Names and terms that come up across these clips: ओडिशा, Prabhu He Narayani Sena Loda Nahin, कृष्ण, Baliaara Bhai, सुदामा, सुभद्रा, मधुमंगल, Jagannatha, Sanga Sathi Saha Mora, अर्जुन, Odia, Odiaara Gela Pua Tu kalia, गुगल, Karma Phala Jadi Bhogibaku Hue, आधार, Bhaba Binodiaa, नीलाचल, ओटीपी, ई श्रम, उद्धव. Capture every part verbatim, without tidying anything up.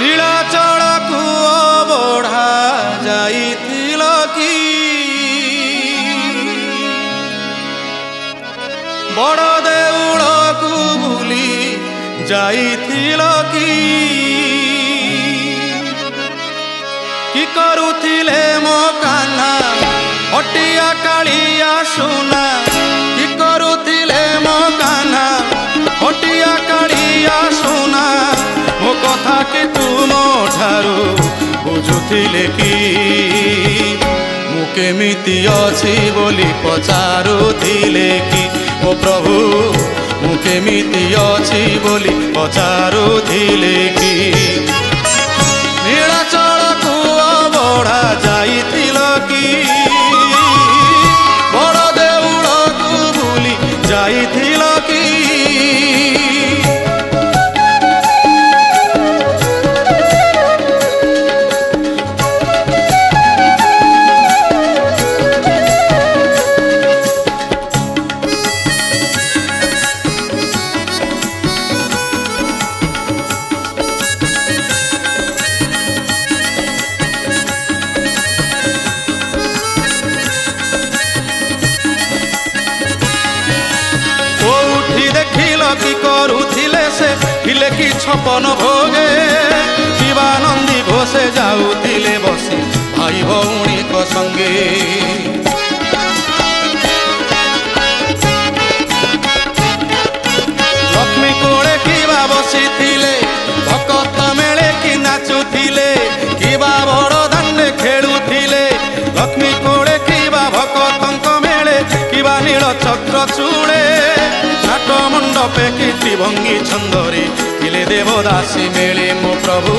नीलाचड़ा को बढ़ा जाई तिलकी बड़ देउल को भूली जाई तिलकी की करूथिले मो कान्हा हटिया कालिया सुना की करूथिले मो कान्हा हटिया कालिया सुना मो कथा के तुम ठारू बुझुथिले की मु केमिति अछि बोली पचारुथिले की ओ प्रभु मु केमिति अछि बोली पचारुथिले की नीलाचल को बड़ा जाइथिल की बड़ देउल को भूली जाइथिल की छपन भोगे शिवानंदी घोषे जाऊे बसी भाई भौणी को संगे लक्ष्मी कोड़े किवा बसी भकत मेले कि नाचुले कि बड़ दांडे खेलुले लक्ष्मी कोड़े किवा भकत मेले कि नील चक्र चूड़े नाट मंडपे कीर्ति भंगी छंदरी इले देवदासी मेले मो प्रभु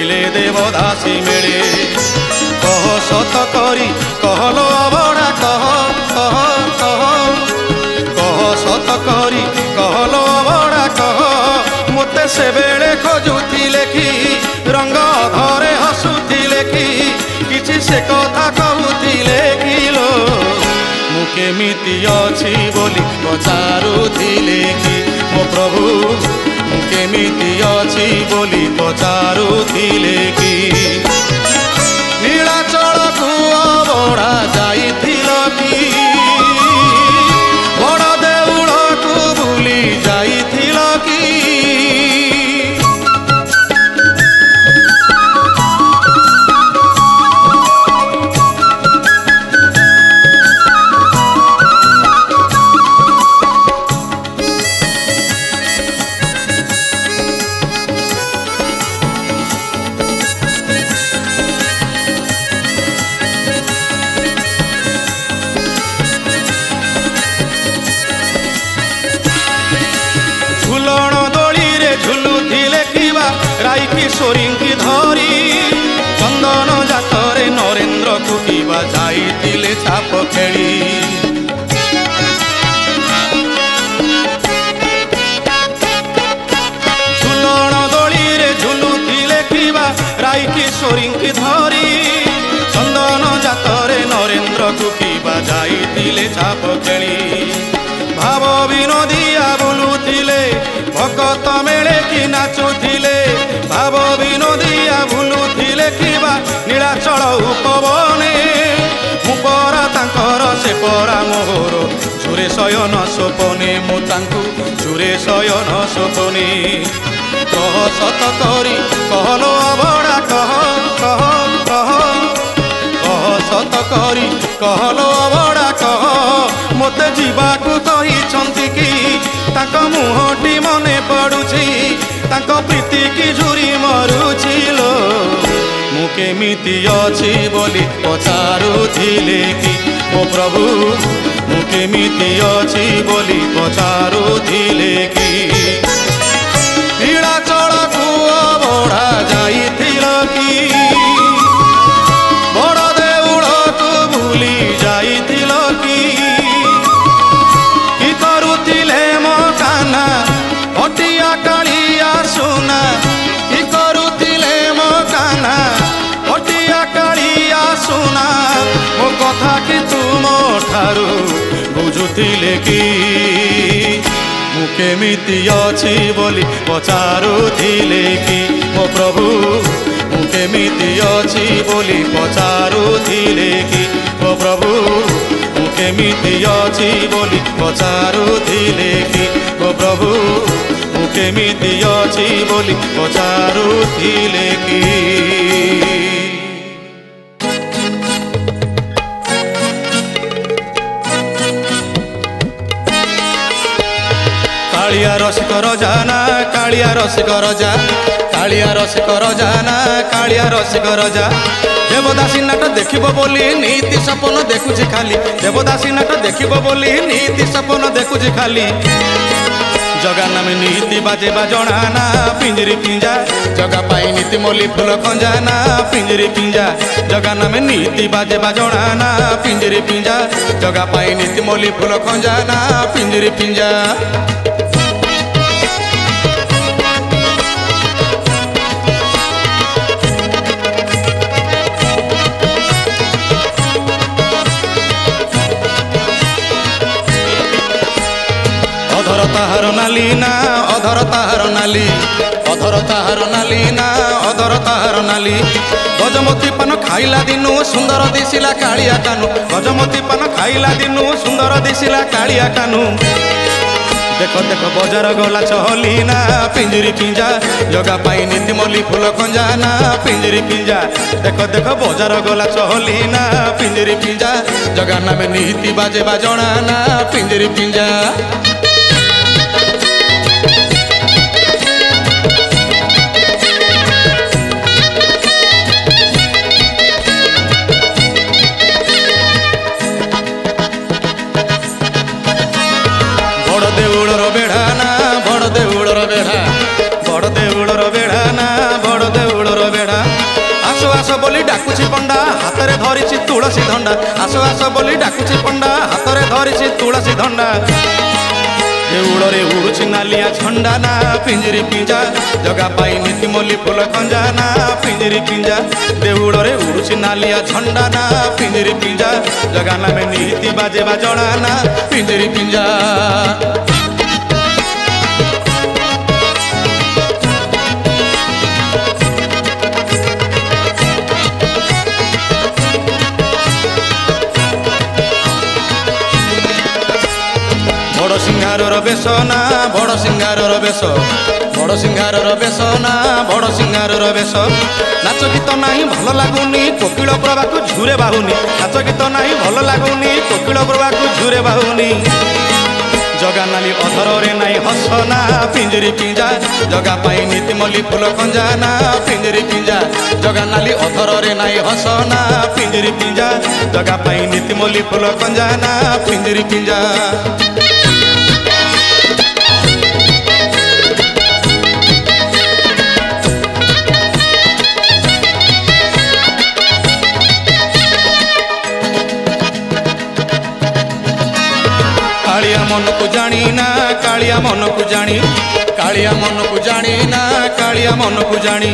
इले देवदासी मेले कह सत करी कहलो अबड़ा कह कह कह कह सत करी कहलो अबड़ा कह मोते से बेले खोजुथिले कि रंग धरे हसुथिले कि किछि से कथा कहुथिले कि लो मु केमिति अछि बोली पचारुथिले कि मो प्रभु केमिति अछि बोली पचारुथिले कि नीलाचल को बड़ा जाइथिल कि बड़ देउल को भूली जाइथिल कि किशोरी धरी चंदन जातरे नरेन्द्र को किवा जाइतिले छाप खेली झुलन दोली रे झुलुथिले किवा राई किशोरी धरी चंदन जातरे नरेन्द्र को किवा जाइतिले छाप खेली भाव विनोदिया बुलुथिले भकत मेले कि नाचुथिले भाव विनोदिया भूलुथिले किवा नीलाचल उपवने मु परा तांकर से परा मोहर झुरे शयन सोपने मु तांकु झुरे शयन सोपने कह सत करी कहलो अबड़ा कह कह कह कह सत करी कहलो अबड़ा कह मोते जीवाकु कहिछंती कि ताक मुहटी मने पड़ुछि ताक प्रीति की झुरी मरुछिलो मु केमिति अछि बोली पचारुथिले कि ओ प्रभु मु केमिति अछि बोली पचारुथिले कि नीलाचल को बड़ा जाइथिल कि बड़ देउल को भूली जाइथिल कि की करूथिले मो कान्हा हटिया कालिया सुना की करूथिले मो कान्हा हटिया कालिया सुना मो कथा की तुम ठारू बुझुथिले कि मुखे मीति अछि बोली पचारुथिले कि ओ प्रभु मुखे मीति अछि बोली पचारुथिले कि ओ प्रभु मुखे मीति अछि बोली पचारुथिले कि ओ प्रभु मुखे मीति अछि बोली पचारुथिले कि कालिया रसिक रजाना कालिया रसिक रजा कालिया रसिक रजाना कालिया रसिक रजा देवदासी नाट देखिबो बोली नीति सपन देखुछि खाली देवदासी नाट देखिबो बोली नीति सपन देखुछि खाली जगा नामे नीति बाजे बाजणाना पिंजरी पिंजा जगा पाई नीति मोली फूल खंजाना पिंजरी पिंजा जगा नामे नीति बाजे बाजणाना पिंजरी पिंजा जगा पाई नीति मोली फूल खंजाना पिंजरी पिंजा नालीना अधर ताहार नाली अधर ताहार नालीना अधर ताहार नाली गजमती पान खाइला दिनु सुंदर दिशिला कालिया कानू गजमती पान खाइला दिनु सुंदर दिशिला कालिया कानू देख देख बजार गला चहलीना पिंजरी पिंजा जगा पाई नीति मोली फूल खंजाना पिंजरी पिंजा देख देख बजार गला चहलीना पिंजरी पिंजा जगा नामे नीति बाजे बाजणाना पिंजरी पिंजा तुलसी धंडा आसो आसो बोली डाकुछि पंडा हातरे धरिछि तुलसी धंडा देउळरे उडुछि नालिया झंडा ना पिंजरी पिंजा जगा पाई नीति मोली फूल खंजा ना पिंजरी पिंजा देउळरे उडुछि नालिया झंडा ना पिंजरी पिंजा जगा नामे नीति बाजे बाजणा ना पिंजरी पिंजा सिंगार बेसना बड़ सिंगार बेस बड़ सिंगार बेसना बड़ सिंगार बेस नाच गीत नहीं भल लगुनी कोकिल प्रभा को झुरे बाहुनी नाच गीत नहीं भल लगुनी कोकिल प्रभा को झुरे बाहुनी जगा नाली अधर रे नाई हसना पिंजरी पिंजा जगा पाई नीति मोली फूल खंजाना पिंजरी पिंजा जगा नाली अधर रे नाई हसना पिंजरी पिंजा जगा पाई नीति मोली फूल खंजाना पिंजरी पिंजा मन को जानी ना कालिया मन को जानी कालिया मन को जानी ना कालिया मन को जानी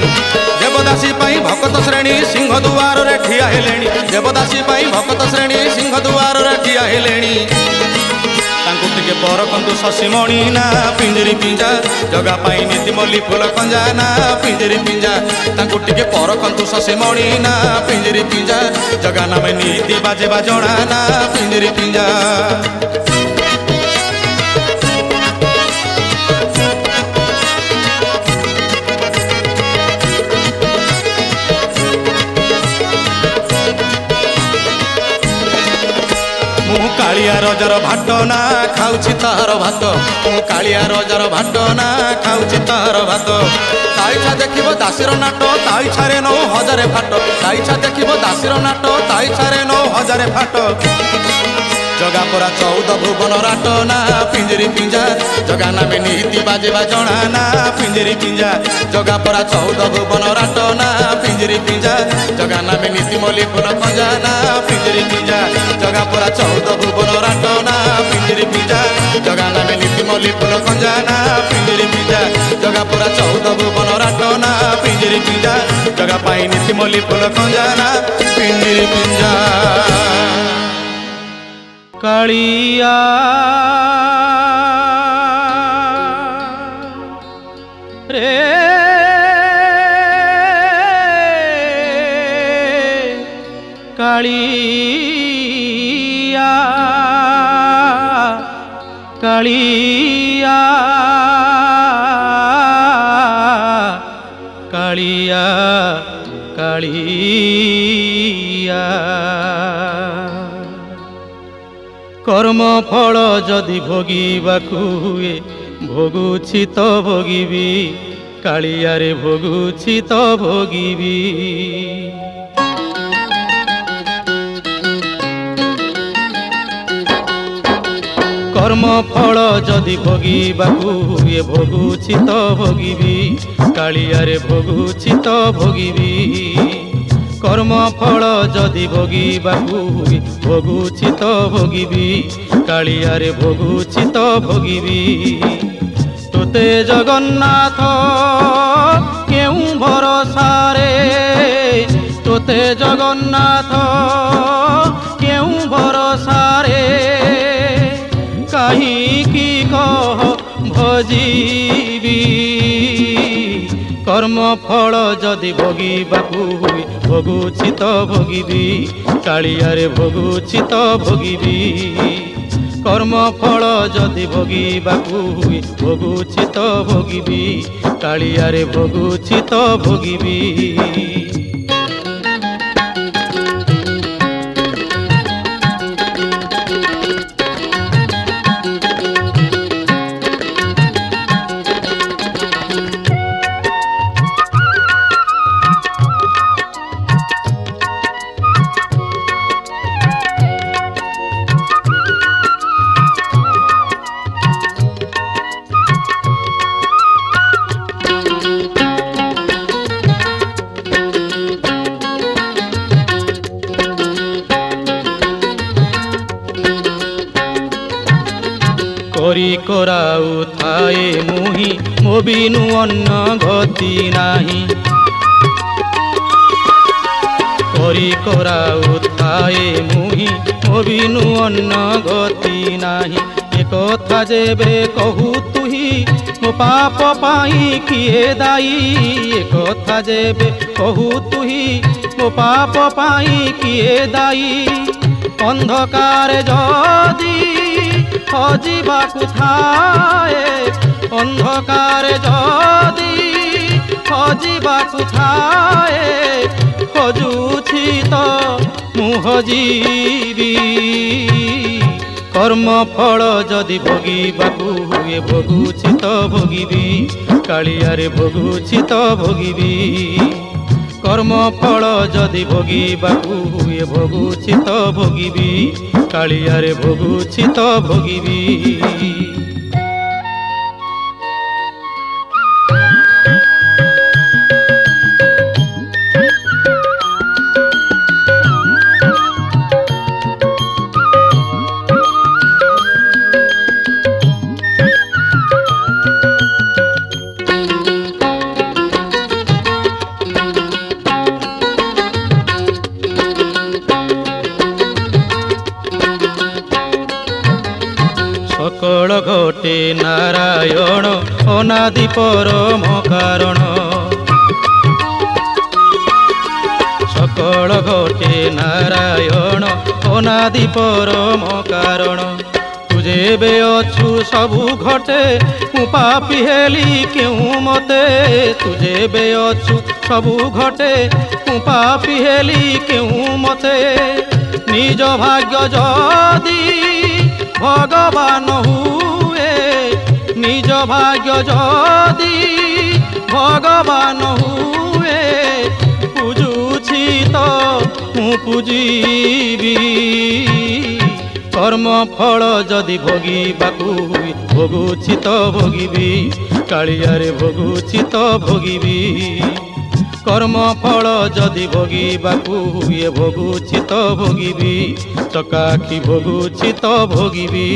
देवदासी पाई भक्त श्रेणी सिंह दुआर रे ठिया हेलेनी देवदासी पाई भक्त श्रेणी सिंह दुआर रे ठिया हेलेनी तांको टिके परकंतु शशिमणि ना पिंजरी पिंजा जगा पाई नीति मोली फूल खंजा ना पिंजरी पिंजा तांको टिके परकंतु शशिमणि ना पिंजरी पिंजा जगा नामे नीति बाजे बाजणा ना पिंजरी पिंजा कालिया रजर भाटना खाऊछि तार भात कालिया रजर भाटना खाऊछि तार भात ताइछा देखिबो दासीर नाटो ताइछा रे नौ हजारे फाटो ताइछा देखिबो दासीर नाटो ताइछा रे नौ हजारे फाटो जगा पुरा चौदह भुवन राटना पिंजरी पिंजा जगा नामे नीति बाजे बाजणा ना पिंजरी पिंजा जगा पुरा चौदह भुवन राटना पिंजरी पिंजा जगा नामे नीति मोली फूल खंजा ना पिंजरी पिंजा जगा पुरा चौदह भुवन राटना पिंजरी पिंजा जगा नामे नीति मोली फूल खंजा ना पिंजरी पिंजा जगा पुरा चौदह भुवन राटना पिंजरी पिंजा जगा पाई नीति मोली फूल खंजा ना पिंजरी पिंजा कालिया। रे कालिया कालिया कालिया कालिया कर्म फल जदि भोगिबाकु हुए भोगुछि तो भोगिबी कालिया रे भोगुछि तो भोगिबी कर्म फल जदि भोगिबाकु हुए भोगुछि तो भोगिबी कालिया रे भोगुछि तो भोगिबी कर्म फल जदि भोगिबाकु हुए भोगुछि तो भोगिबी कालिया रे भोगुछि तो भोगिबी तोते जगन्नाथ केउ भरोसा रे तोते जगन्नाथ केउ भरोसा रे काहि की कह भजीबी कर्म फल जदि भोगिबाकु हुए भोगुछि तो भोगिबी कालिया रे भोगुछि तो भोगिबी कर्म फल जदि भोगिबाकु हुए भोगुछि तो भोगिबी कालिया रे भोगुछि तो भोगिबी कराऊ थाए मुहि मो बिनु अन्न गति नाही करी कराऊ थाए मुहि मो बिनु अन्न गति नाही एक कथा जेबे कहू तुही मो पाप पाई किए दाई एक कथा जेबे कहू तुही मो पाप पाई किए दाई अंधकार जदी हजिबाकु थाए अंधकार जदि हजिबाकु थाए खोजुछि तो मुँ हजिबी कर्म फल जदि भोगिबाकु हुए भोगुछि तो भोगिबी कालिया रे भोगुछि तो भोगिबी कर्म फल जदि भोगिबाकु हुए भोगुछि तो भोगिबी कालिया रे भोगुछि तो भोगिबी घटे नारायण अनादि परम कारण सकल घटे नारायण अनादि परम कारण तुझे बे अछु सबु घटे मु पापी हेली क्यों मते तुझे बे अछु सबु घटे मु पापी हेली क्यों मते निज भाग्य जदि भगवान हुए निज भाग्य जदि भगवान हुए पूजुछि तो मुँ पूजीबी कर्म फल जदि भोगिबाकु हुए भोगुछि तो भोगिबी कालिया रे भोगुछि तो भोगिबी कर्म फल जदि भोगिबाकु हुए भोगुछि तो भोगिबी चकाखी भोगुछि तो भोगिबी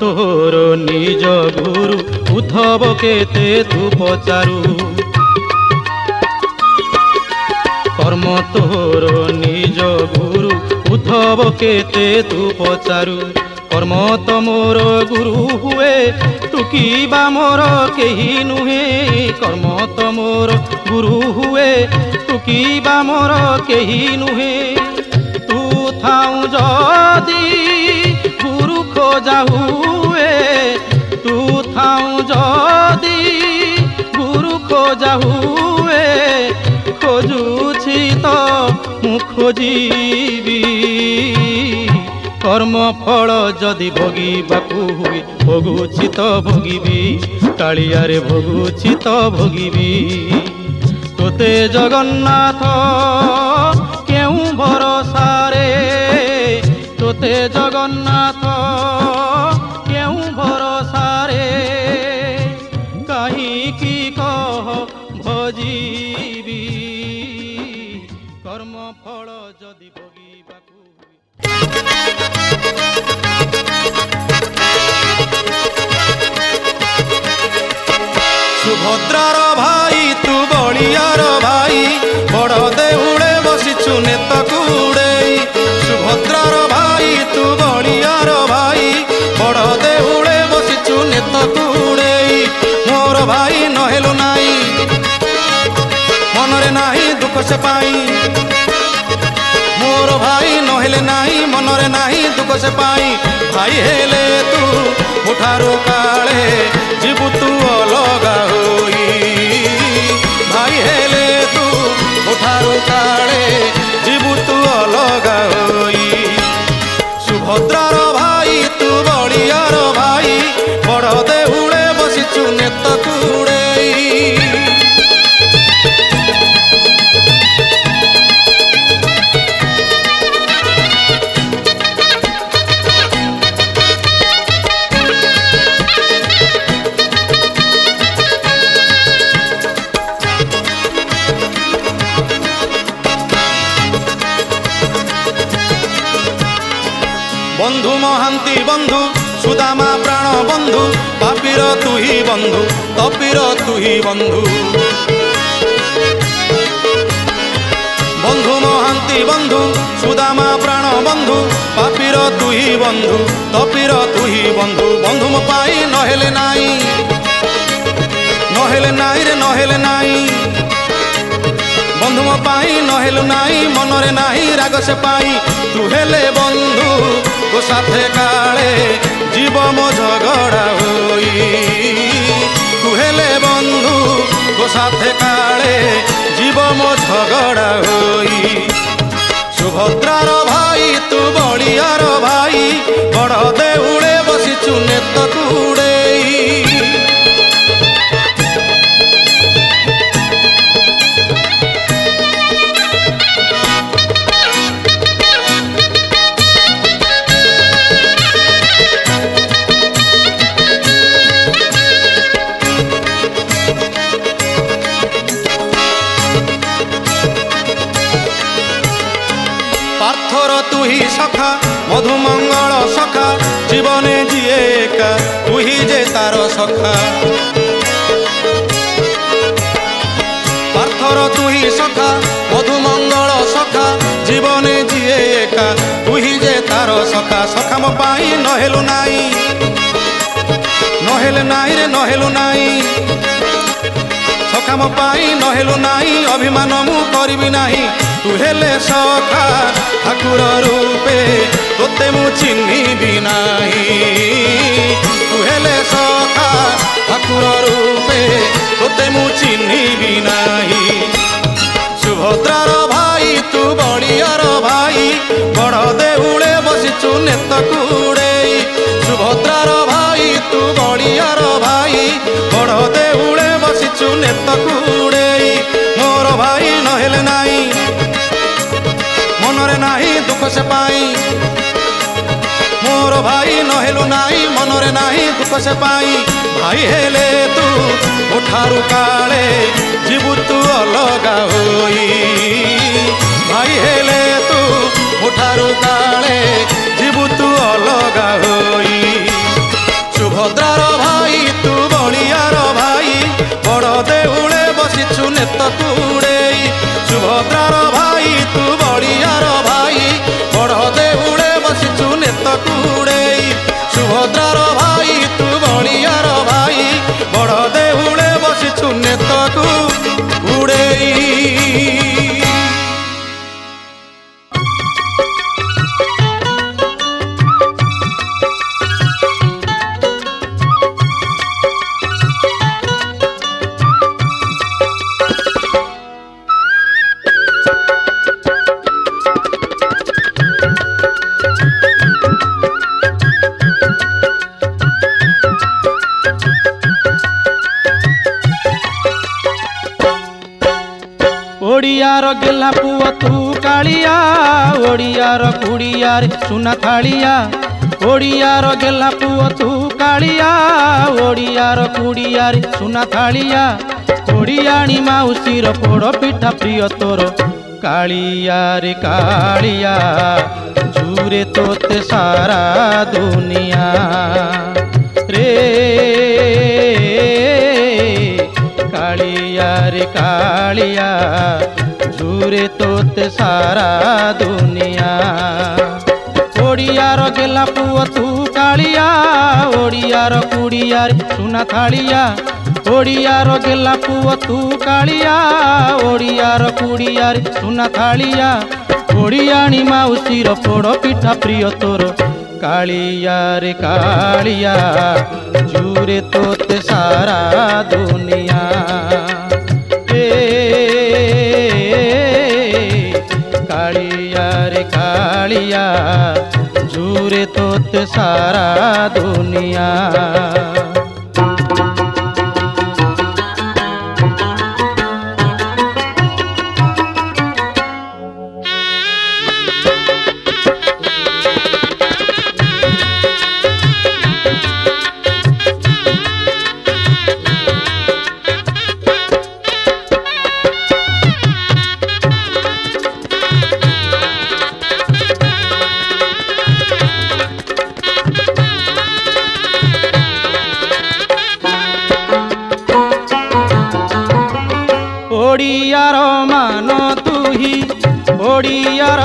तोर निज गुरु उद्धव केते तू पचारू कर्म तोर निज गुरु उद्धव केते तू पचारू कर्म तो मोर गुरु हुए तू कि बा मोर केही नुहे कर्म तो मोर गुरु हुए तू कि बा मोर केही नुहे तू थाऊ जदी गुरु खोजा हुए तू थाऊ जदी गुरु खोजा हुए खोजुछि तो मु खोजीबी कर्म फल जदि भोगिबाकु हुए भोगुछि तो भोगिबी कालियारे भोगुछि तो भोगिबी तोते जगन्नाथ केउ भरोसा रे तोते जगन्नाथ केउ भरोसा रे कहीं की कह भजीबी कर्म फल जदि भोगिबाकु सुभद्रार भाई तू बलियार भाई बड़ देहुड़े बसिचु नेताकु उड़ेई सुभद्रार भाई तू बलियार भाई बड़ देहुड़े बसिचु नेताकु उड़ेई मोर भाई नहेलु नाई मनरे नाही दुख से पाई मोर भाई नहेले नाही मनरे नाही दुख से पाई भाई हेले तू मुठारू काले जीवु तू अलगा होई भाई हेले तू मुठारू काले जीवु तू अलगा होई सुभद्रार भाई तू बलियार भाई बड़ देहुड़े बसिचु नेता कुड़ेई बंधु महांती बंधु सुदामा प्राण बंधु पापीर तु ही बंधु तपीर तु ही बंधु बंधु महांती बंधु सुदामा प्राण बंधु पापीर तु ही बंधु तपीर तु ही बंधु बंधु मो पाई नहेले नाई नहेले नाई रे नहेले नाई बंधु मो पाई नहेलु नाई मनरे नाही राग से पाई तू हेले बंधु तो साथे काले जीव मो झगड़ा होई तू हेले बंधु तो साथे काले जीव मो झगड़ा होई सुभद्रार भाई तू बलियार भाई बड़ देहुड़े बसिचु नेता कुड़ेई सखा मधुमंगल सखा जीवन जिए एका तू ही जे तार सखा पार्थर तू ही सखा मधुमंगल सखा जीवन जिए एका तू ही जे तार सखा सखा मो पाई नहेलु नाई नहेले नाई रे नहेलु नाई सखा मो पाई नहेलु नाई अभिमान मु करबी नाही तू हेले सखा ठाकुर रूपे तोते मु चिन्ही भी नाही तू हेले सखा ठाकुर रूपे तोते मु चिन्ही भी नाही सुभद्रार भाई तू बलियार भाई बड़ देहुड़े बसिचु नेता कुड़ेई सुभद्रार भाई तू बलियार भाई बड़ देहुड़े बसिचु नेता कुड़ेई मोर भाई नहेले नाई मनरे नाही दुख से पाई मोर भाई नहेलु नाई मनरे नाही दुख से पाई भाई हेले तू उठारू काले जीवु तू अलगा होई भाई हेले तू उठारू काले जीवु तू अलगा होई। बलियार गेला पुआ तू कालिया ओडियार कुड़ियार सुना थालिया ओडियार गेला पुआ तू कालिया ओडियार कुड़ियार सुना थालिया ओडियाणी माउसीर पोड़ पिठा प्रिय तोर कालिया रे कालिया झूरे तोते सारा दुनिया रे कालिया रे कालिया झूरे तोते सारा दुनिया ओडियार गेला पुआ तू कालिया ओडियार कुड़ियार सुना थालिया ओडियार गेला पुआ तू कालिया ओडियार कुड़ियार सुना थालिया ओडियाणी माउसीर पोड़ पिठा प्रिय तोर कालिया रे कालिया झूरे तोते सारा दुनिया ए कालिया रे कालिया झूरे तोते सारा दुनिया। ओडियार मान तुही ओडियार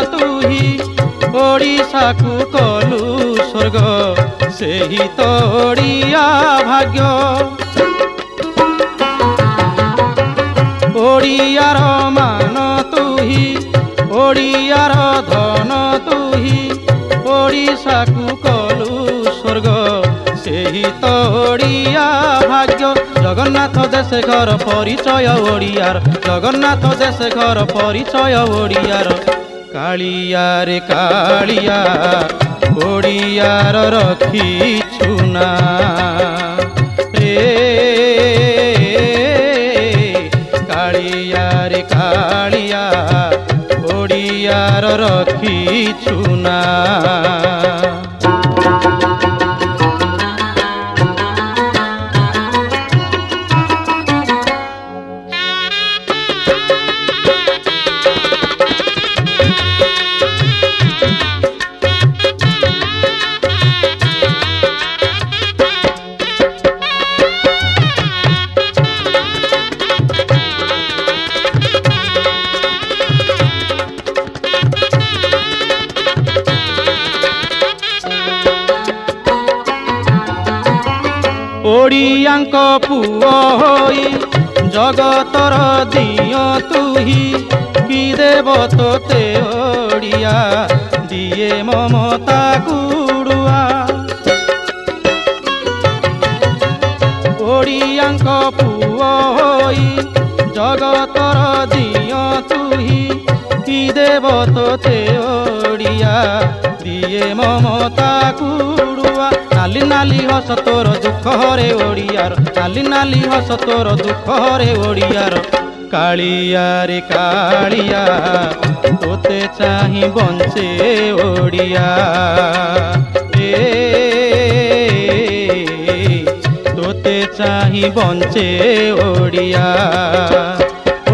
धन तुही ओडिशा को कलु स्वर्ग से ही तो ओडिया भाग्य ओडियार मान तुही ओडियार धन तुही ओडिशा को कलु स्वर्ग से ही तो ओडिया भाग्य जगन्नाथ देश घर परिचय ओडियार जगन्नाथ देश घर परिचय ओडियार कालिया रे कालिया ओडियार रखी छुना रे कालिया रे कालिया ओडियार रखी छुना। ओडियांक पुओ होई जगतर दियो तुही कि देव तोते ओडिया दिए ममता गुड़ुआ ओडियांक पुओ होई जगतर दियो तुही कि देव तोते ओडिया दिए ममता गुड़ुआ नाली नाली हस तोर दुख रे ओडियार नाली नाली हस तोर दुख रे ओडियार कालिया रे कालिया तोते चाही बंचे ओडिया ए तोते चाही बंचे ओडिया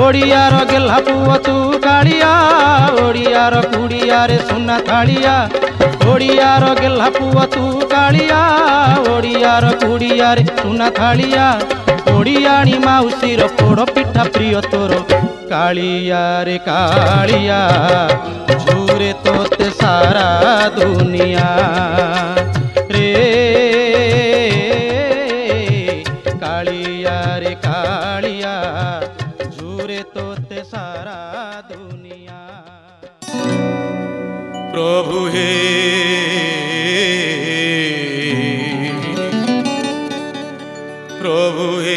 ओडियार गेला पुआ तू कालिया ओडियार कुड़ियार सुना थालिया ओडियार गेला पुआ तू कालिया ओडियार कुड़ियार सुना थालिया ओडियाणी माउसीर पोड़ पिठा प्रिय तोर कालिया रे कालिया झूरे तोते सारा दुनिया रे कालिया रे कालिया झूरे तोते सारा दुनिया। प्रभु हे प्रभु हे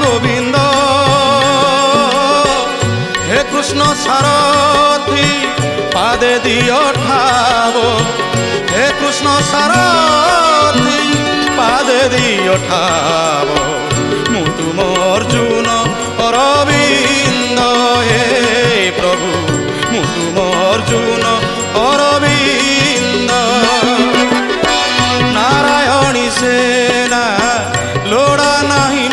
गोविंद हे कृष्ण सारथी पादे दियो ठावो हे कृष्ण सारथी पादे दियो ठावो मु तुम अर्जुन अरविंद हे प्रभु मु तुम अर्जुन अरविंद नारायणी सेना लोड़ा नहीं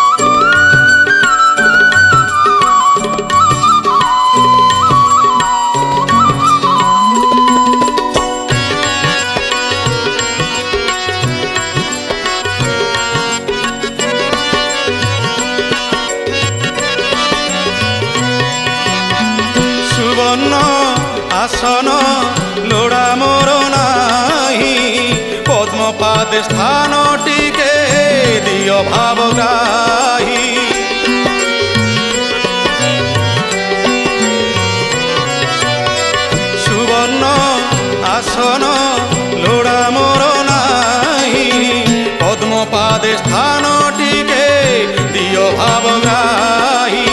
मोर आसन लोड़ा मोर नाही पद्मपाद स्थान टीके दियो भाव गाही सुवर्ण आसन लोड़ा मोर नाही पद्मपाद स्थान टीके दियो भाव गाही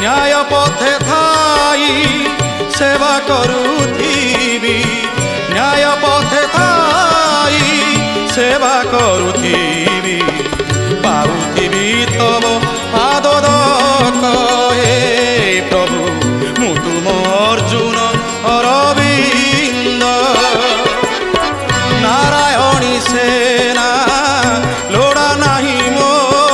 न्याय पथे थाई सेवा करूथीबी न्याय पथे थाई सेवा करूथीबी पाऊथीबी तब पाद हे प्रभु मु तुम अर्जुन अरविंद नारायणी सेना लोड़ा नहीं मोर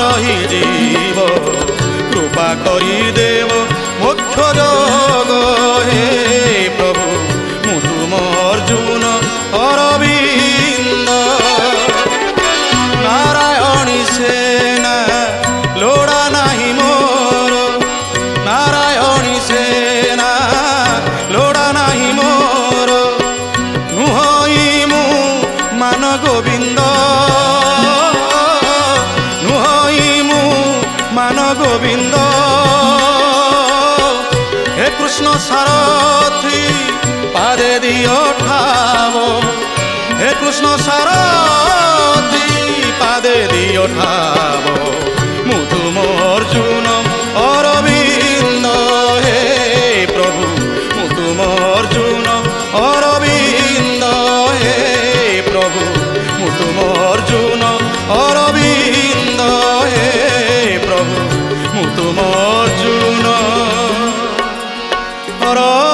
रही जीव कृपा करी देव मोक्ष जोग हे प्रभु मु तुम अर्जुन अरविंद नारायणी सेना लोड़ा नहीं मोर नारायणी सेना लोड़ा नहीं मोर नुहई मु मान गोविंद गोविंद हे कृष्ण सारथी पादे दियो ठावो हे कृष्ण सारथी पादे दियो ठावो मु तुम अर्जुन अरविंद हे प्रभु मु तुम अर्जुन अरविंद हे प्रभु मु तुम अर्जुन अरविंद हे प्रभु मु तुम अर्जुन अरविंद।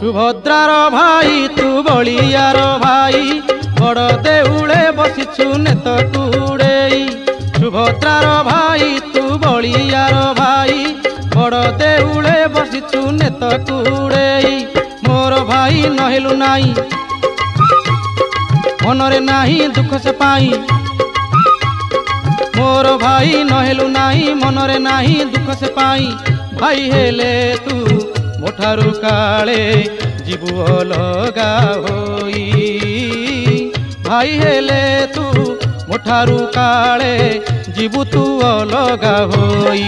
सुभद्रार भाई तू बलियार भाई बड़ देउले बसिछु नेत कुड़ेई सुभद्रार भाई तू बलियार भाई बड़ देउले बसिछु नेत कुड़ेई मोर भाई नहिलु नाई मनरे नाही दुख से पाई मोर भाई नहिलु नाही मनरे नाही दुख से पाई भाई हेले तू मोठारु काले जीव अलगा होई भाई हेले तू मुठारू काले जीवु तू अलगा होई।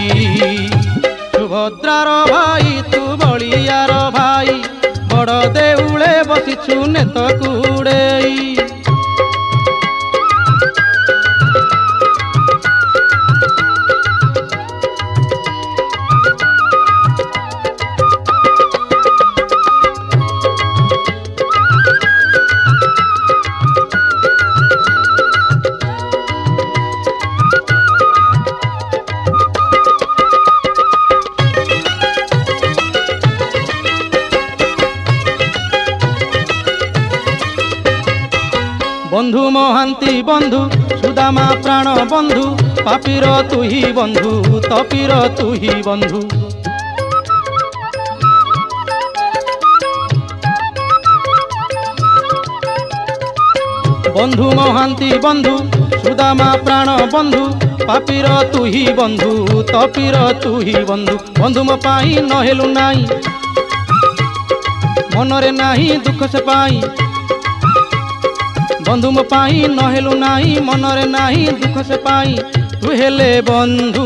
सुभद्रार भाई तू बलियार भाई बड़ देउले बसिछु नेत कुड़ेई। बंधु मोहंती बंधु सुदामा प्राण बंधु पापीर तु ही बंधु तपीर तु ही बंधु। बंधु मोहंती बंधु सुदामा प्राण बंधु पापीर तु ही बंधु तपीर तु ही बंधु। बंधु मो पाई नहेलु नाई मनरे नाही दुख से पाई। बंधु मो पाई नहेलु नाही मनरे नाही दुख से पाई। तू हेले बंधु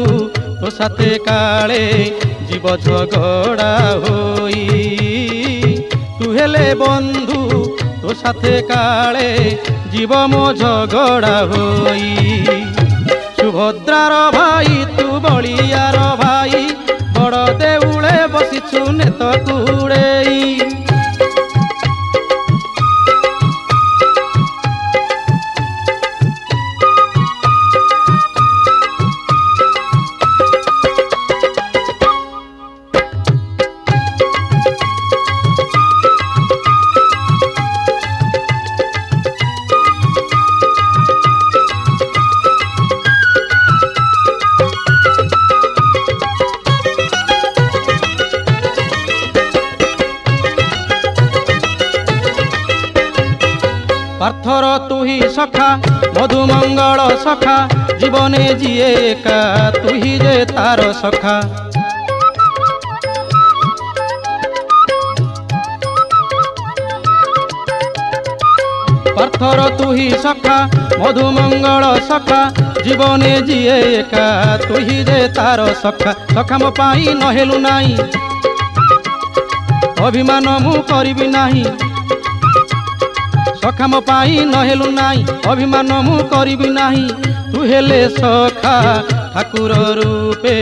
तो साथे काले जीव झगड़ा होई। तू हेले बंधु तो साथे काले जीव मो झगड़ा होई। सुभद्रार भाई तू बलियार भाई बड़ देउले बसिछु नेत कुड़ेई। पार्थर तु ही सखा मधुमंगल सखा जीवने जिए एका तु ही जे तार सखा। पार्थर तु ही सखा मधुमंगल सखा जीवने जिए एका तु ही जे तार सखा। सखा मो पाई नहेलु नाई अभिमान मु करिबी नाही। सखा मो पाई नहेलु नाई अभिमान मु करिबी नाही। तू हेले सखा ठाकुर रूपे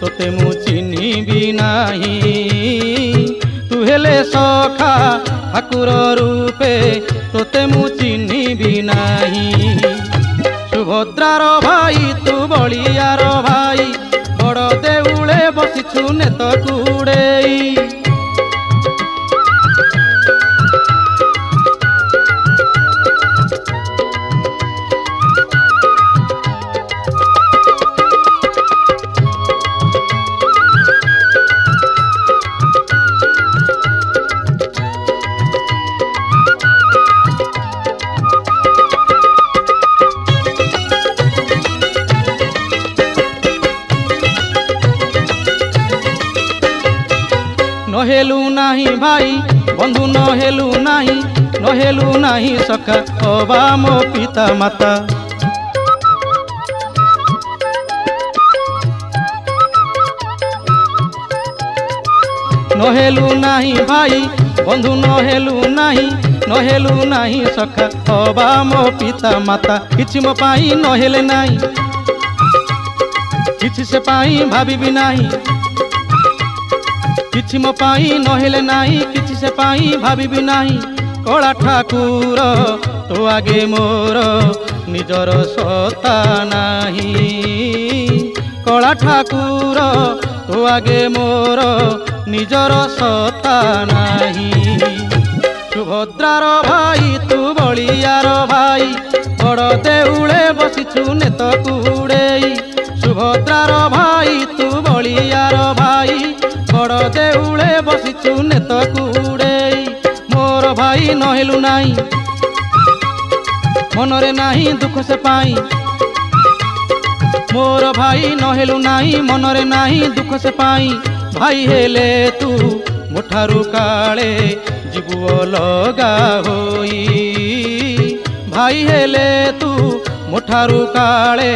तोते मु चिन्हिबी नाही। तू हेले सखा ठाकुर रूपे तोते मु चिन्हिबी नाही। सुभद्रार भाई तू बलियार भाई बड़ देउले बसिछु नेत कुड़ेई। नहेलु नाही भाई बंधु नहेलु नाही नहेलु नाही सखा अबा मो पिता माता। नहेलु नाही भाई बंधु नहेलु नाही नहेलु नाही सखा अबा मो पिता माता। किछि मो पाई नहेले नाही किछि से पाई भाभी भी नाही। किछि मो पाई नहेले नाही किछि से पाई भाभी भी नाही। कला ठाकुर तो आगे मोर निजर सता नाही। कला ठाकुर तो आगे मोर निजर सता नाही। सुभद्रार भाई तू बलियार भाई बड़ देउले बसिछु नेत कुड़ेई। सुभद्रार भाई तू बलियार भाई बड़ देउले बसिछु नेत कुड़ेई। मोर भाई नहेलु नाई मनरे नाही दुख से पाई। मोर भाई नहेलु नाही मनरे नाही दुख से पाई। भाई हेले तू मुठारू काले जीवु अलगा होई। भाई हेले तू मुठारू काले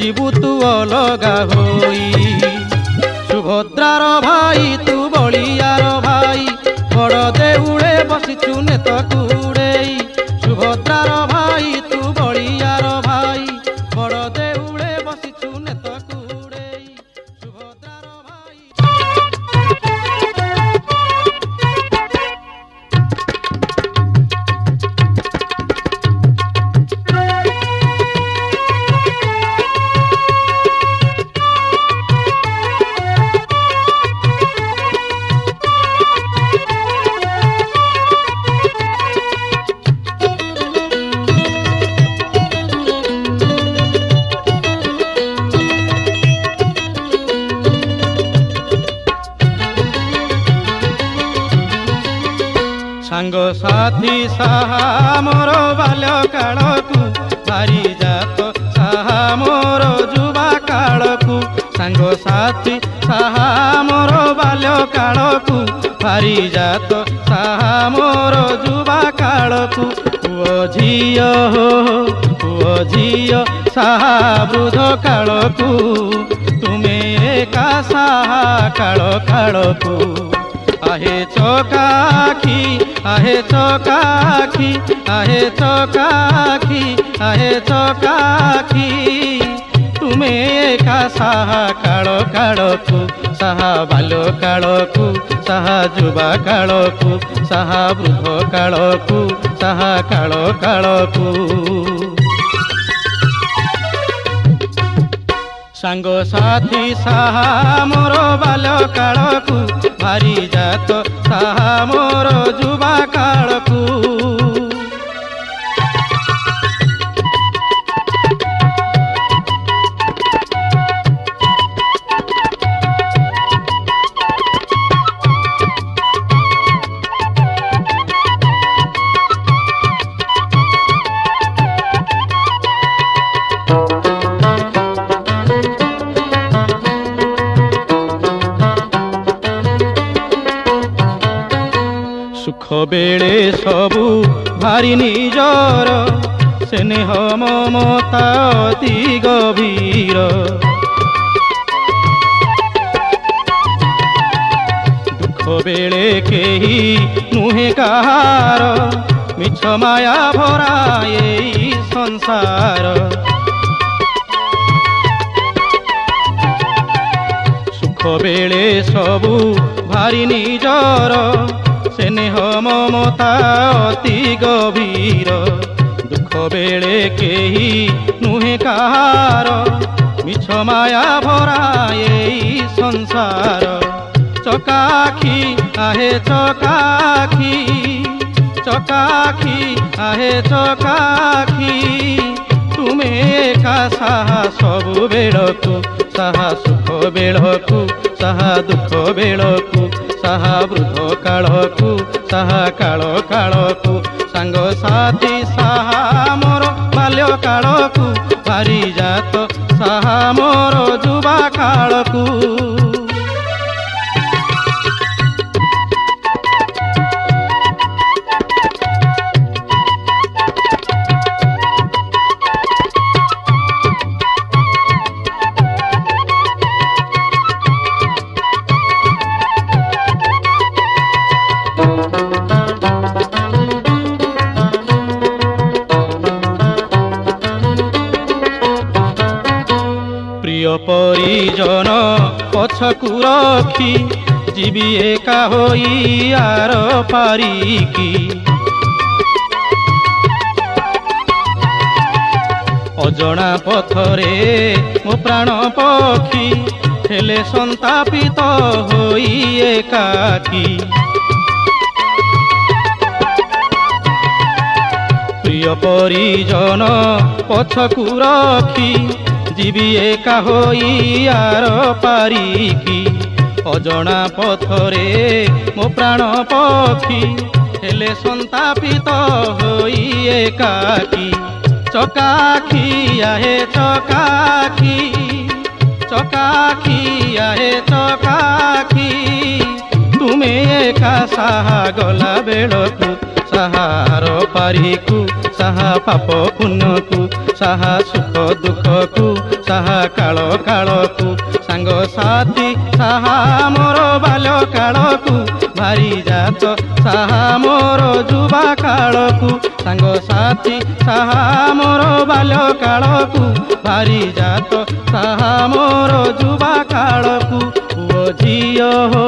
जीवु तू अलगा होई। सुभद्रार भाई तू बलियार भाई बड़ देउळे बसिचु नेत कुड़ेई। सुभद्रार भाई तू बलियार भाई बड़ देउळे बसिचु नेत कुड़ेई। सुभद्रार संग साथी साहा मोर बाल्य काल को भारी जात साहा मोर जुवा काल को। संग साथी साहा मोर बाल्य काल को भारी जात साहा मोर जुवा काल को। पुओ झियो हो पुओ झियो साहा वृद्ध काल को तुमे एका साहा काल काल को। आहे चौकाखी आहे चौकाखी आहे चौकाखी आहे चौकाखी तुम्हें एका साहा कालो कालो को। साहा बालो कालो को साहा जुबा कालो को साहा वृद्ध कालो को साहा कालो कालो को। संग साथी साहा मोर बाल्य काल को भारी जात साहा मोर जुवा काल को। बेले सबू भारी निजर स्नेह ममता अति गभीर। दुख बेले केही नुहे कहार मिछ माया भरा एई संसार। सुख बेले सबू भारी निजर स्नेह ममता अति गभीर। दुख बेले केही नुहे कहार मिछ माया भरा एई संसार। चकाखी आहे चकाखी चकाखी आहे चकाखी तुम्हें एका साहा सबु बेलकु। साहा सुख बेलकु साहा दुख बेलकु साहा वृद्ध कालकु साहा काल कालकु। संग साथी साहा मोर बाल्य कालकु भारी जात साहा मोर जुवा कालकु। परिजन पछकु रखी जीवी एका होई आर पारिकी। अजणा पथरे मो प्राण पक्षी हेले संतापित होई एकाकी। प्रिय परिजन पछकु रखी जीवी एका होई आर पारिकी। अजणा पथरे मो प्राण पक्षी हेले संतापित होई एकाकी। चकाखी आहे चकाखी चकाखी आहे चकाखी तुम्हें एका साहा गला बेलकु। सहारो परिकु साहा पाप पुण्यकु साहा सुख दुःखकु साहा काल कालकु सांग साथी साहा मोर बाल्य कालकु भारी जात साहा मोर जुवा कालकु सांग साथी साहा मोर बाल्य कालकु भारी जात साहा मोर जुवा कालकु पुओ झियो हो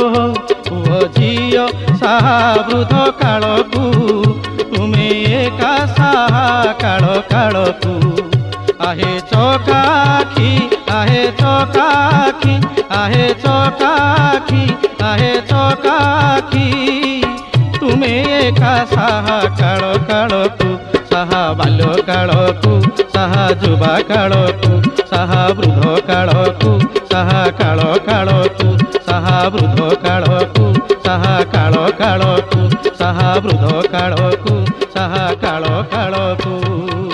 पुओ झियो साहा वृद्ध कालकु तुमे एका साहा काल कालकु आहे चौकाखी आहे चौकाखी आहे चौकाखी आहे चौकाखी तुमे एका साहा काल कालकु साहा बाल्य कालकु साहा जुवा कालकु साहा वृद्ध कालकु साहा काल कालकु साहा वृद्ध कालकु साहा काल कालकु साहा वृद्ध कालकु साहा काल कालकु।